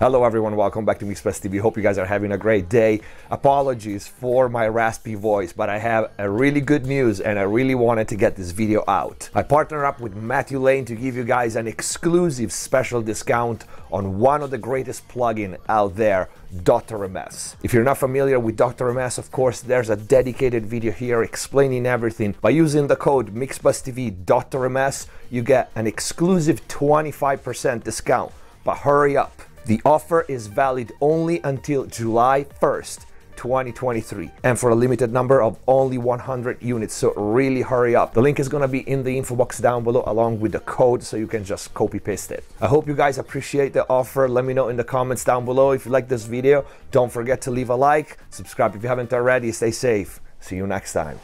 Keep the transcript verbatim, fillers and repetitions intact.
Hello everyone, welcome back to MixbusTV T V. Hope you guys are having a great day. Apologies for my raspy voice, but I have a really good news and I really wanted to get this video out. I partnered up with Matthew Lane to give you guys an exclusive special discount on one of the greatest plugins out there, D R M S. If you're not familiar with D R M S, of course, there's a dedicated video here explaining everything. By using the code MixbusTV D R M S, you get an exclusive twenty-five percent discount, but hurry up. The offer is valid only until July first, twenty twenty-three, and for a limited number of only one hundred units, so really hurry up. The link is gonna be in the info box down below along with the code, so you can just copy paste it. I hope you guys appreciate the offer. Let me know in the comments down below if you like this video. Don't forget to leave a like, subscribe if you haven't already. Stay safe. See you next time.